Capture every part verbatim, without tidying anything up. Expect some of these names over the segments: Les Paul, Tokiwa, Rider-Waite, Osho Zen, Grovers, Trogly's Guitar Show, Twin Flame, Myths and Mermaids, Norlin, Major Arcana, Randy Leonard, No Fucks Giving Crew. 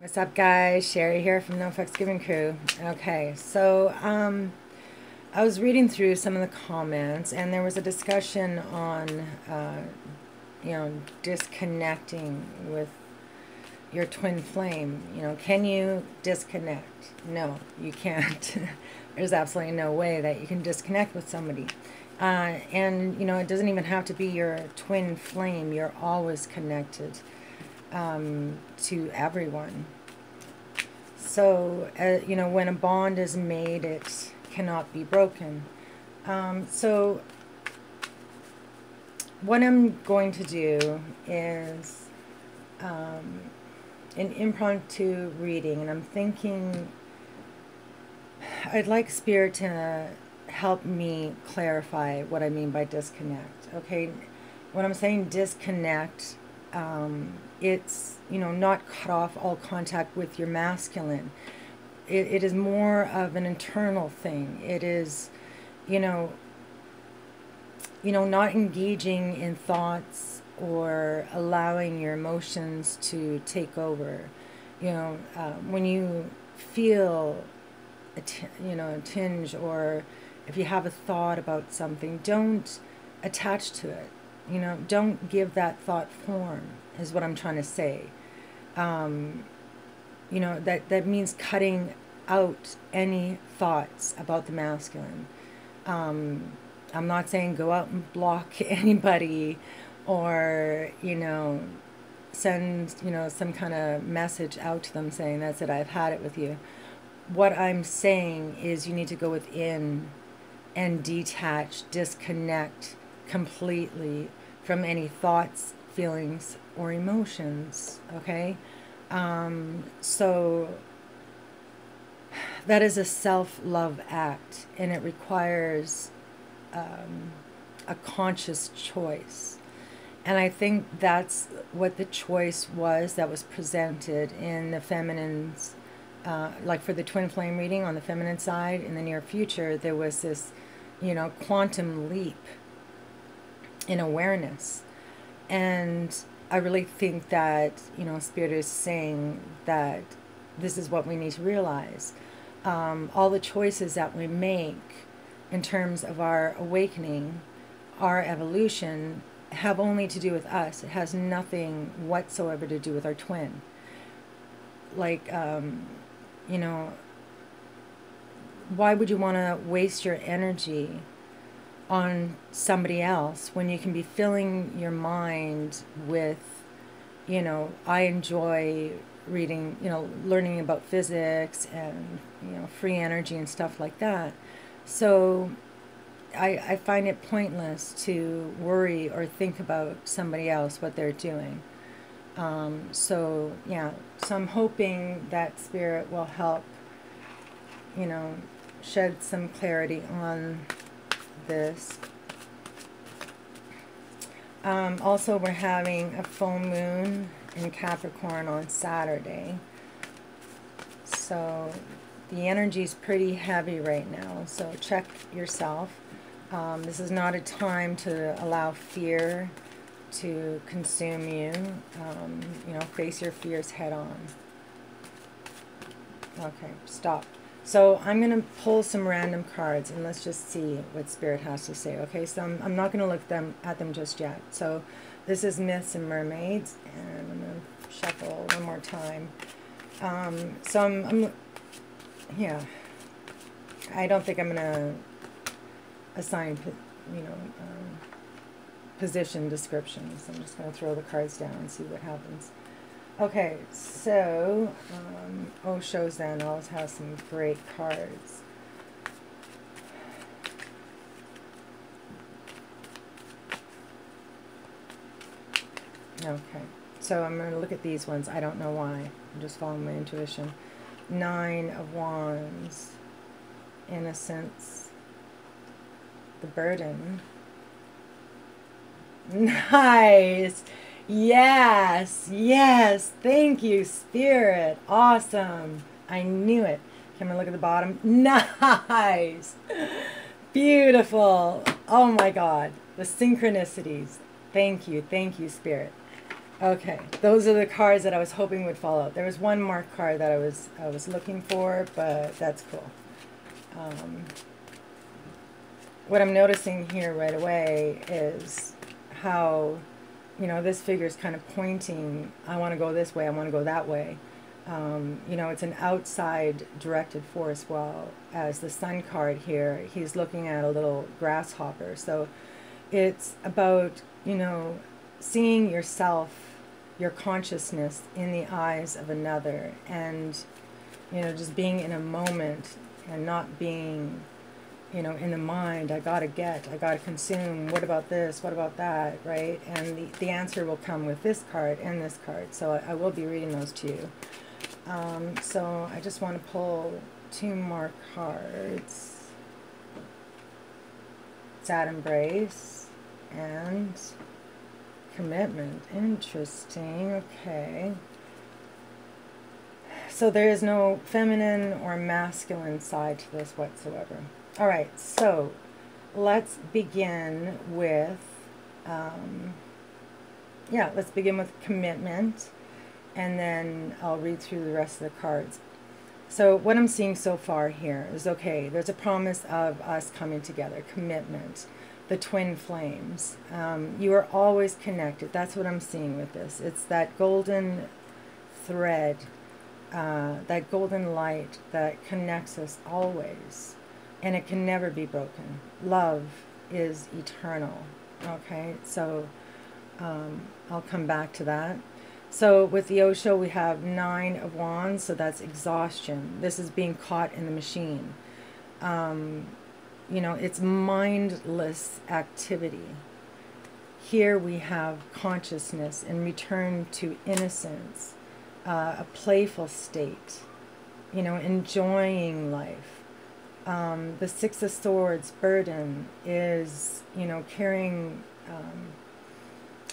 What's up, guys? Sherry here from No Fucks Giving Crew. Okay, so um, I was reading through some of the comments, and there was a discussion on, uh, you know, disconnecting with your twin flame. You know, can you disconnect? No, you can't. There's absolutely no way that you can disconnect with somebody. Uh, and, you know, it doesn't even have to be your twin flame. You're always connected um to everyone. So uh, you know, when a bond is made, it cannot be broken. Um so what I'm going to do is um an impromptu reading, and I'm thinking I'd like Spirit to help me clarify what I mean by disconnect. Okay, when I'm saying disconnect, um it's, you know, not cut off all contact with your masculine. It, it is more of an internal thing. It is, you know, you know, not engaging in thoughts or allowing your emotions to take over. You know, uh, when you feel, a t you know, a tinge, or if you have a thought about something, don't attach to it. You know, don't give that thought form, is what I'm trying to say. Um, you know, that, that means cutting out any thoughts about the masculine. Um, I'm not saying go out and block anybody, or, you know, send, you know, some kind of message out to them saying, that's it, I've had it with you. What I'm saying is you need to go within and detach, disconnect completely from any thoughts, feelings, or emotions. Okay, um, so that is a self-love act, and it requires um, a conscious choice. And I think that's what the choice was that was presented in the feminine's, uh, like for the twin flame reading on the feminine side. In the near future, there was this, you know, quantum leap in awareness. And I really think that, you know, Spirit is saying that this is what we need to realize. Um, all the choices that we make in terms of our awakening, our evolution, have only to do with us. It has nothing whatsoever to do with our twin. Like, um, you know, why would you want to waste your energy on somebody else when you can be filling your mind with, you know, I enjoy reading, you know, learning about physics and, you know, free energy and stuff like that. So I, I find it pointless to worry or think about somebody else, what they're doing. Um, so, yeah, so I'm hoping that Spirit will help, you know, shed some clarity on this. Um, also, we're having a full moon in Capricorn on Saturday, so the energy is pretty heavy right now, so check yourself. Um, this is not a time to allow fear to consume you. Um, you know, face your fears head on. Okay, stop. So I'm going to pull some random cards, and let's just see what Spirit has to say. Okay, so I'm, I'm not going to look them at them just yet. So this is Myths and Mermaids, and I'm going to shuffle one more time. Um, so I'm, I'm, yeah, I don't think I'm going to assign, you know, um, position descriptions. I'm just going to throw the cards down and see what happens. Okay, so um, Osho Zen always has some great cards. Okay, so I'm going to look at these ones. I don't know why. I'm just following my intuition. Nine of Wands, Innocence, the Burden. Nice! Yes, yes, thank you, Spirit. Awesome. I knew it. Can we look at the bottom? Nice. Beautiful. Oh my God. The synchronicities. Thank you, thank you, Spirit. Okay, those are the cards that I was hoping would fall out. There was one marked card that I was I was looking for, but that's cool. Um, what I'm noticing here right away is how, you know, this figure is kind of pointing, I want to go this way, I want to go that way. Um, you know, it's an outside directed force, while as the sun card here, he's looking at a little grasshopper. So it's about, you know, seeing yourself, your consciousness in the eyes of another, and, you know, just being in a moment and not being, you know, in the mind, I gotta get, I gotta consume, what about this, what about that, right? And the, the answer will come with this card and this card, so I, I will be reading those to you. Um, so I just want to pull two more cards. Sad Embrace and Commitment. Interesting. Okay. So there is no feminine or masculine side to this whatsoever. All right. So let's begin with, um, yeah, let's begin with Commitment, and then I'll read through the rest of the cards. So what I'm seeing so far here is, okay, there's a promise of us coming together, commitment, the twin flames. Um, you are always connected. That's what I'm seeing with this. It's that golden thread, uh, that golden light that connects us always, and it can never be broken. Love is eternal, okay? So um, I'll come back to that. So with the Osho, we have Nine of Wands, so that's exhaustion. This is being caught in the machine. Um, you know, it's mindless activity. Here we have consciousness and return to innocence, uh, a playful state, you know, enjoying life. Um, the Six of Swords burden is, you know, carrying... Um,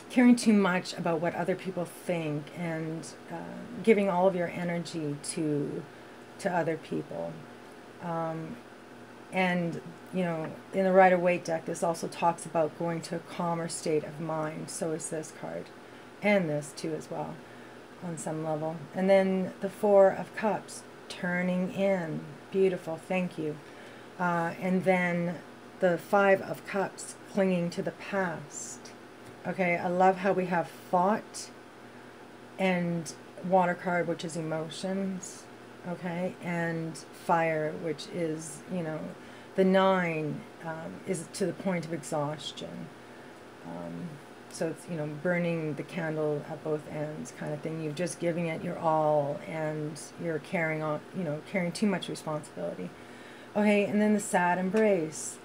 caring too much about what other people think, and uh, giving all of your energy to to other people. Um, and, you know, in the Rider-Waite deck, this also talks about going to a calmer state of mind. So is this card, and this too as well, on some level. And then the Four of Cups, turning in. Beautiful, thank you. Uh, and then the Five of Cups, clinging to the past. Okay, I love how we have thought and water card, which is emotions, okay, and fire, which is, you know, the nine um, is to the point of exhaustion. Um, so it's, you know, burning the candle at both ends kind of thing. You're just giving it your all, and you're carrying on, you know, carrying too much responsibility. Okay, and then the Sad Embrace.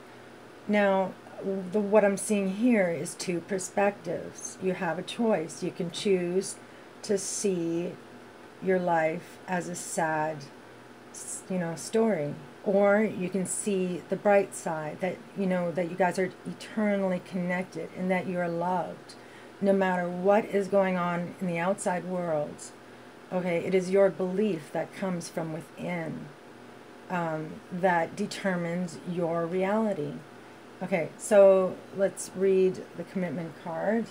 Now, The, what I'm seeing here is two perspectives. You have a choice. You can choose to see your life as a sad, you know, story, or you can see the bright side, that, you know, that you guys are eternally connected and that you are loved, no matter what is going on in the outside world. Okay, it is your belief that comes from within um, that determines your reality. Okay, so let's read the Commitment card.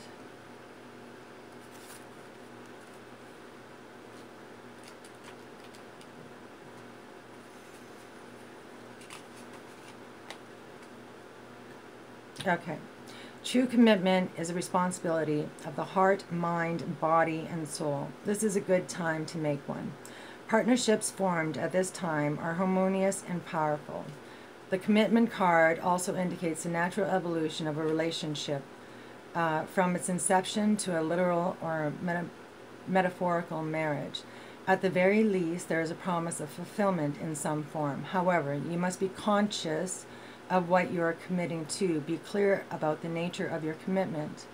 Okay. True commitment is a responsibility of the heart, mind, body, and soul. This is a good time to make one. Partnerships formed at this time are harmonious and powerful. The Commitment card also indicates the natural evolution of a relationship uh, from its inception to a literal or meta metaphorical marriage. At the very least, there is a promise of fulfillment in some form. However, you must be conscious of what you are committing to, be clear about the nature of your commitment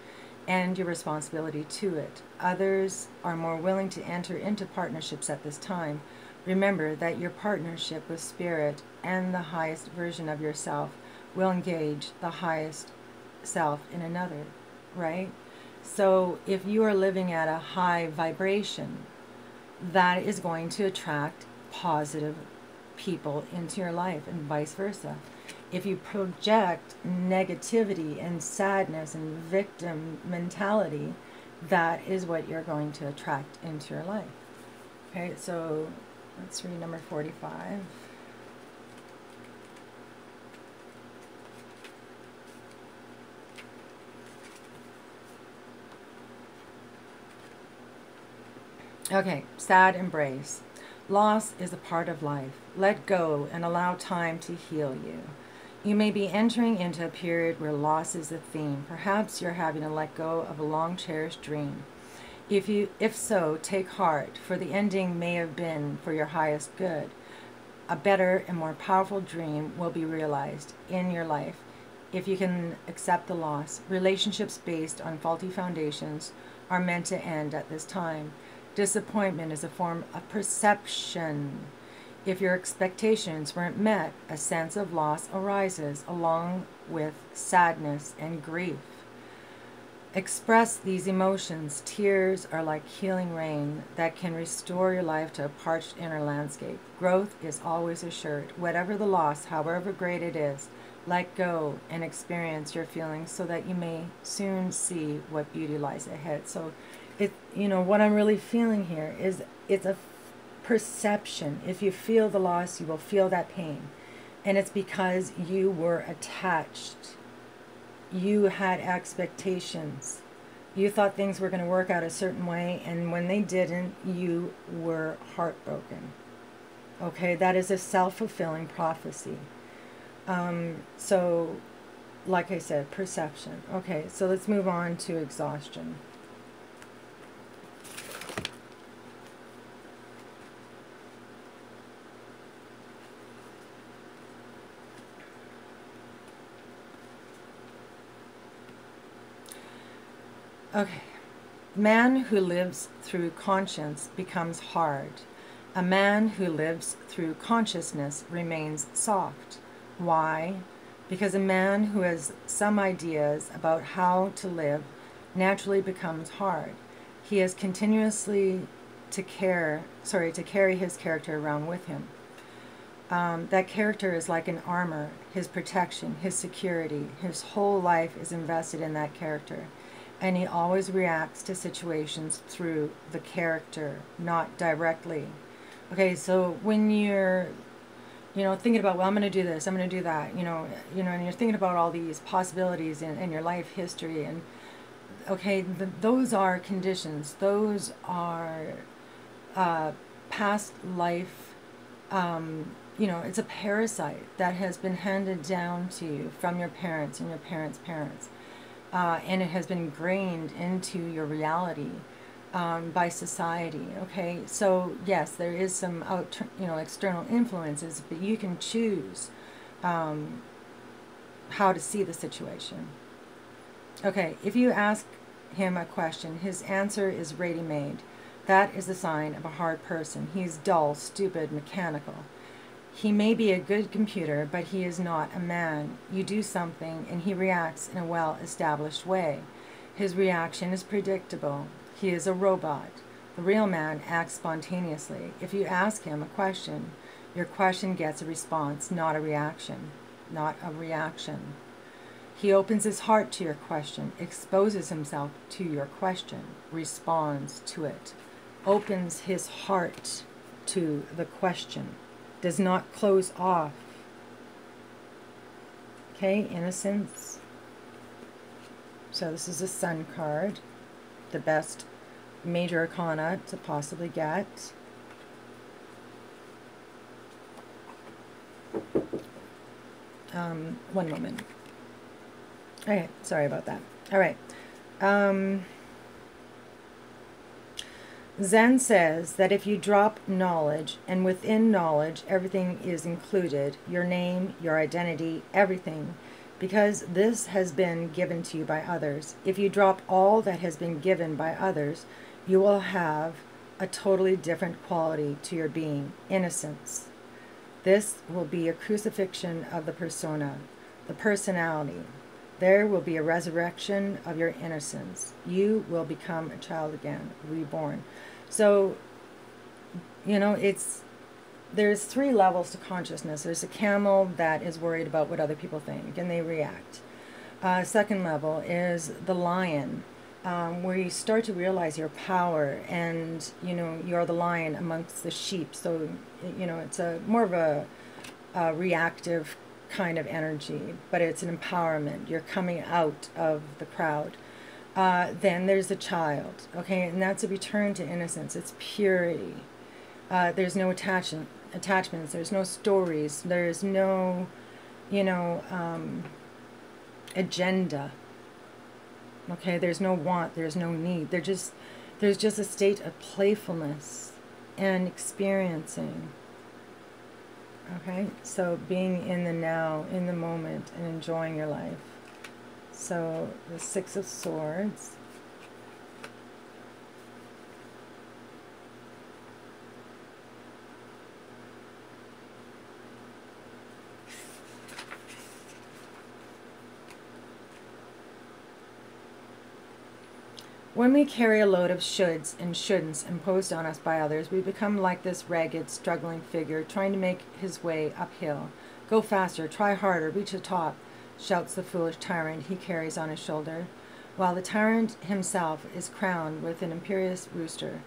and your responsibility to it. Others are more willing to enter into partnerships at this time. Remember that your partnership with Spirit and the highest version of yourself will engage the highest self in another, right? So if you are living at a high vibration, that is going to attract positive people into your life, and vice versa. If you project negativity and sadness and victim mentality, that is what you're going to attract into your life. Okay, so let's read number forty-five. Okay, sad embrace. Loss is a part of life. Let go and allow time to heal you. You may be entering into a period where loss is a theme. Perhaps you're having to let go of a long-cherished dream. If you, if so, take heart, for the ending may have been for your highest good. A better and more powerful dream will be realized in your life if you can accept the loss. Relationships based on faulty foundations are meant to end at this time. Disappointment is a form of perception. If your expectations weren't met, a sense of loss arises along with sadness and grief. Express these emotions. Tears are like healing rain that can restore your life to a parched inner landscape. Growth is always assured. Whatever the loss, however great it is, let go and experience your feelings so that you may soon see what beauty lies ahead. So It, you know, what I'm really feeling here is it's a perception. If you feel the loss, you will feel that pain. And it's because you were attached. You had expectations. You thought things were going to work out a certain way, and when they didn't, you were heartbroken. Okay, that is a self-fulfilling prophecy. Um, so, like I said, perception. Okay, so let's move on to exhaustion. Okay, man who lives through conscience becomes hard. A man who lives through consciousness remains soft. Why? Because a man who has some ideas about how to live naturally becomes hard. He is continuously to care, sorry, to carry his character around with him. Um, that character is like an armor, his protection, his security. His whole life is invested in that character. And he always reacts to situations through the character, not directly. Okay, so when you're, you know, thinking about, well, I'm going to do this, I'm going to do that, you know, you know, and you're thinking about all these possibilities in, in your life history, and okay, the, those are conditions. Those are uh, past life. Um, you know, it's a parasite that has been handed down to you from your parents and your parents' parents. Uh, and it has been grained into your reality um, by society. Okay, so yes, there is some out, you know, external influences, but you can choose um, how to see the situation. Okay, if you ask him a question, his answer is ready-made. That is the sign of a hard person. He's dull, stupid, mechanical. He may be a good computer, but he is not a man. You do something, and he reacts in a well-established way. His reaction is predictable. He is a robot. The real man acts spontaneously. If you ask him a question, your question gets a response, not a reaction. Not a reaction. He opens his heart to your question, exposes himself to your question, responds to it, opens his heart to the question. Does not close off. Okay, innocence. So this is a sun card, the best major arcana to possibly get. Um, one moment. Okay, sorry about that. All right. Um, Zen says that if you drop knowledge, and within knowledge everything is included, your name, your identity, everything, because this has been given to you by others. If you drop all that has been given by others, you will have a totally different quality to your being, innocence. This will be a crucifixion of the persona, the personality. There will be a resurrection of your innocence. You will become a child again, reborn. So, you know, it's, there's three levels to consciousness. There's a camel that is worried about what other people think, and they react. Uh, second level is the lion. um, where you start to realize your power, and you know you're the lion amongst the sheep. So you know it's a more of a, a reactive kind of energy, but it's an empowerment. You're coming out of the crowd. Uh, then there's the child, okay, and that's a return to innocence. It's purity. Uh, there's no attachment, attachments. There's no stories. There's no, you know, um, agenda. Okay, there's no want. There's no need. There's just, there's just a state of playfulness and experiencing. Okay, so being in the now, in the moment, and enjoying your life. So the Six of Swords. When we carry a load of shoulds and shouldn'ts imposed on us by others, we become like this ragged, struggling figure trying to make his way uphill. Go faster, try harder, reach the top, shouts the foolish tyrant he carries on his shoulder, while the tyrant himself is crowned with an imperious rooster.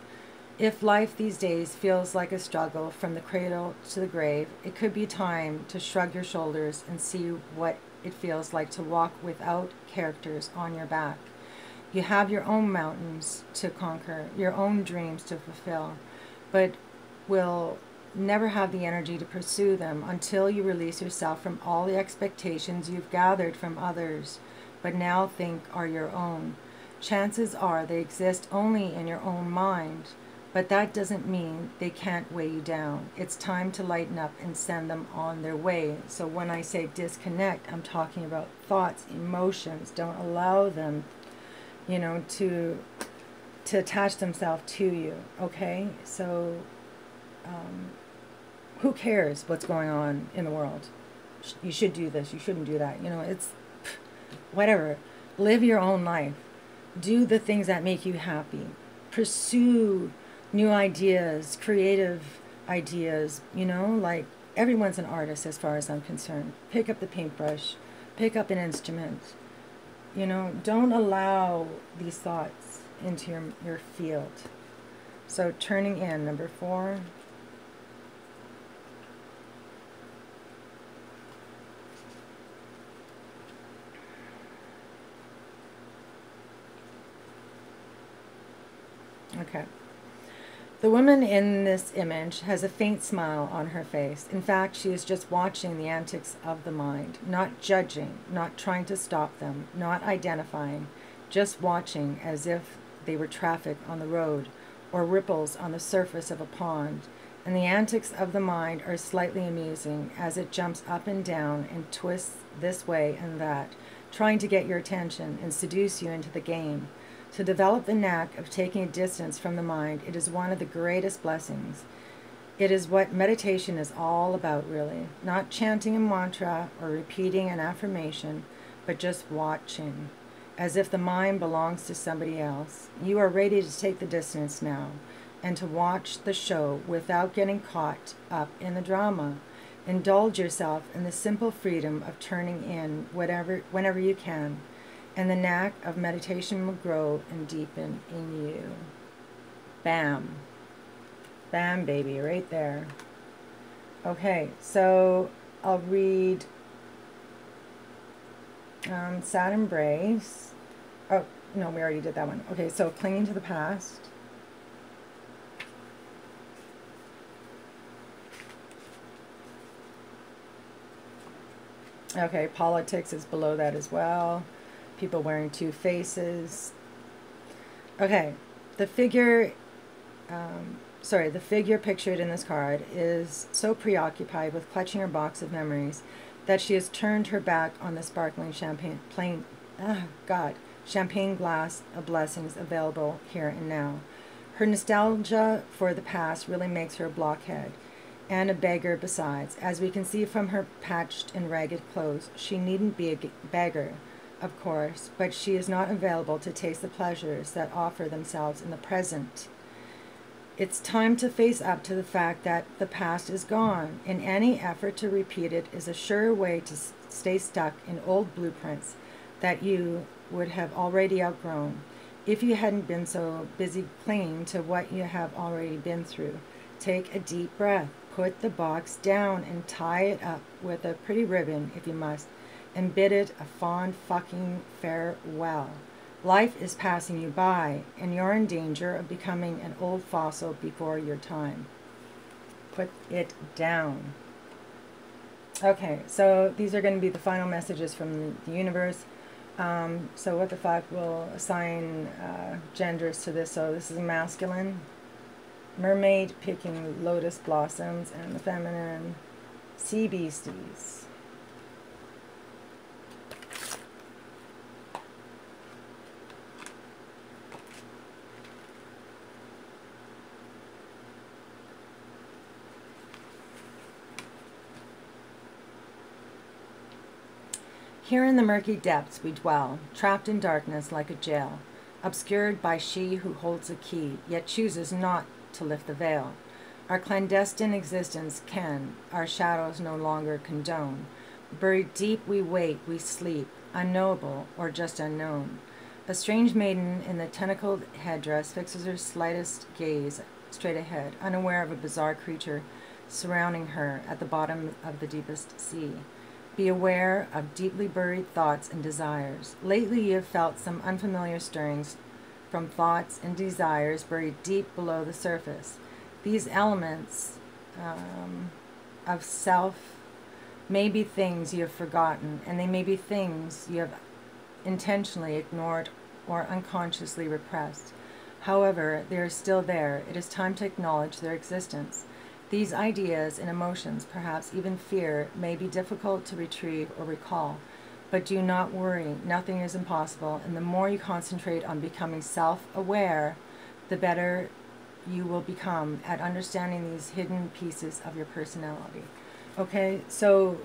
If life these days feels like a struggle from the cradle to the grave, it could be time to shrug your shoulders and see what it feels like to walk without characters on your back. You have your own mountains to conquer, your own dreams to fulfill, but will never have the energy to pursue them until you release yourself from all the expectations you've gathered from others, but now think are your own. Chances are they exist only in your own mind, but that doesn't mean they can't weigh you down. It's time to lighten up and send them on their way. So when I say disconnect, I'm talking about thoughts, emotions. Don't allow them, you know, to to attach themselves to you, okay? So, um, who cares what's going on in the world? You should do this, you shouldn't do that, you know, it's, whatever. Live your own life. Do the things that make you happy. Pursue new ideas, creative ideas, you know, like, everyone's an artist as far as I'm concerned. Pick up the paintbrush, pick up an instrument. You know, don't allow these thoughts into your, your field. So turning in, number four. Okay. The woman in this image has a faint smile on her face. In fact, she is just watching the antics of the mind, not judging, not trying to stop them, not identifying, just watching as if they were traffic on the road or ripples on the surface of a pond. And the antics of the mind are slightly amusing as it jumps up and down and twists this way and that, trying to get your attention and seduce you into the game. To develop the knack of taking a distance from the mind, it is one of the greatest blessings. It is what meditation is all about, really. Not chanting a mantra or repeating an affirmation, but just watching, as if the mind belongs to somebody else. You are ready to take the distance now and to watch the show without getting caught up in the drama. Indulge yourself in the simple freedom of turning in whatever, whenever you can. And the knack of meditation will grow and deepen in you. Bam. Bam, baby, right there. Okay, so I'll read um, Sad Embrace. Oh, no, we already did that one. Okay, so Clinging to the Past. Okay, Politics is below that as well. People wearing two faces. Okay, the figure, um, sorry, the figure pictured in this card is so preoccupied with clutching her box of memories that she has turned her back on the sparkling champagne, plain, ah, God, champagne glass of blessings available here and now. Her nostalgia for the past really makes her a blockhead and a beggar besides. As we can see from her patched and ragged clothes, she needn't be a beggar, of course, but she is not available to taste the pleasures that offer themselves in the present. It's time to face up to the fact that the past is gone, and any effort to repeat it is a sure way to stay stuck in old blueprints that you would have already outgrown. if you hadn't been so busy clinging to what you have already been through. Take a deep breath, put the box down and tie it up with a pretty ribbon if you must, and bid it a fond fucking farewell. Life is passing you by, and you're in danger of becoming an old fossil before your time. Put it down. Okay, so these are going to be the final messages from the universe. Um, so what the fuck will assign uh, genders to this? So this is masculine, mermaid picking lotus blossoms, and the feminine, sea beasties. Here in the murky depths we dwell, trapped in darkness like a jail, obscured by she who holds a key, yet chooses not to lift the veil. Our clandestine existence can, our shadows no longer condone. Buried deep we wait, we sleep, unknowable or just unknown. A strange maiden in the tentacled headdress fixes her slightest gaze straight ahead, unaware of a bizarre creature surrounding her at the bottom of the deepest sea. Be aware of deeply buried thoughts and desires. Lately you have felt some unfamiliar stirrings from thoughts and desires buried deep below the surface. These elements um, of self may be things you have forgotten, and they may be things you have intentionally ignored or unconsciously repressed. However, they are still there. It is time to acknowledge their existence. These ideas and emotions, perhaps even fear, may be difficult to retrieve or recall, but do not worry, nothing is impossible, and the more you concentrate on becoming self-aware, the better you will become at understanding these hidden pieces of your personality. Okay, so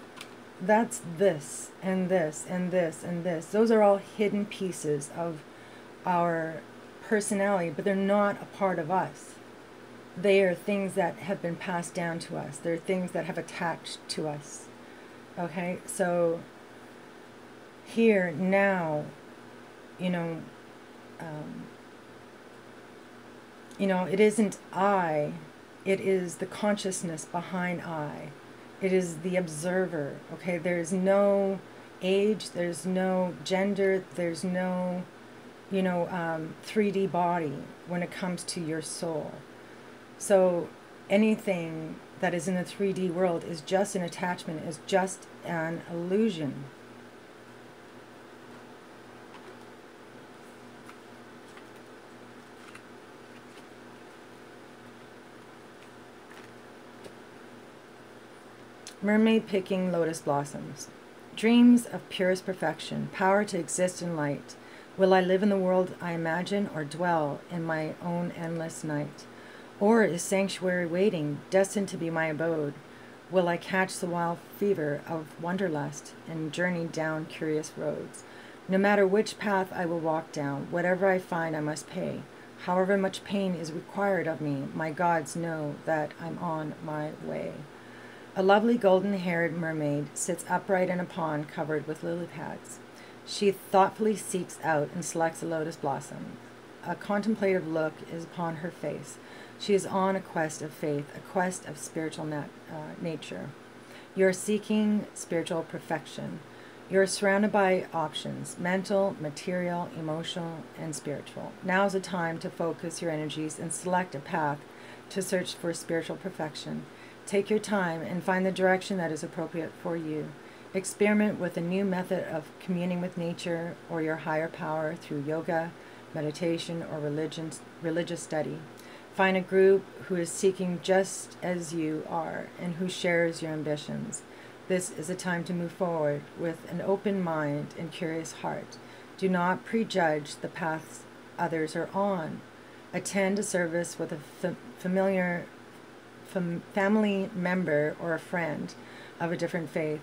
that's this, and this, and this, and this. Those are all hidden pieces of our personality, but they're not a part of us. They are things that have been passed down to us. They're things that have attached to us. Okay, so here, now, you know, um, you know, it isn't I, it is the consciousness behind I. It is the observer, okay? There's no age, there's no gender, there's no, you know, um, three D body when it comes to your soul. So anything that is in the three D world is just an attachment, is just an illusion. Mermaid picking lotus blossoms. Dreams of purest perfection, power to exist in light. Will I live in the world I imagine or dwell in my own endless night? Or is sanctuary waiting, destined to be my abode? Will I catch the wild fever of wanderlust and journey down curious roads? No matter which path I will walk down, whatever I find I must pay. However much pain is required of me, my gods know that I'm on my way. A lovely golden-haired mermaid sits upright in a pond covered with lily pads. She thoughtfully seeks out and selects a lotus blossom. A contemplative look is upon her face. She is on a quest of faith, a quest of spiritual nat uh, nature. You are seeking spiritual perfection. You are surrounded by options, mental, material, emotional, and spiritual. Now is the time to focus your energies and select a path to search for spiritual perfection. Take your time and find the direction that is appropriate for you. Experiment with a new method of communing with nature or your higher power through yoga, meditation, or religion, religious study. Find a group who is seeking just as you are and who shares your ambitions. This is a time to move forward with an open mind and curious heart. Do not prejudge the paths others are on. Attend a service with a fam familiar fam family member or a friend of a different faith.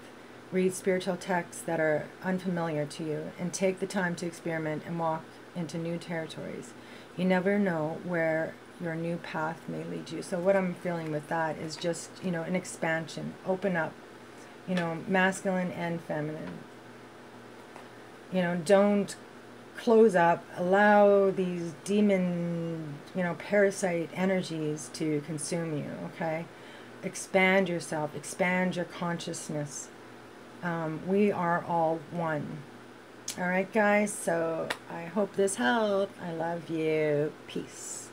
Read spiritual texts that are unfamiliar to you and take the time to experiment and walk into new territories. You never know where your new path may lead you. So what I'm feeling with that is just, you know, an expansion. Open up, you know, masculine and feminine. You know, don't close up, allow these demon, you know, parasite energies to consume you, okay? Expand yourself, expand your consciousness. Um, we are all one. All right, guys, so I hope this helped. I love you. Peace.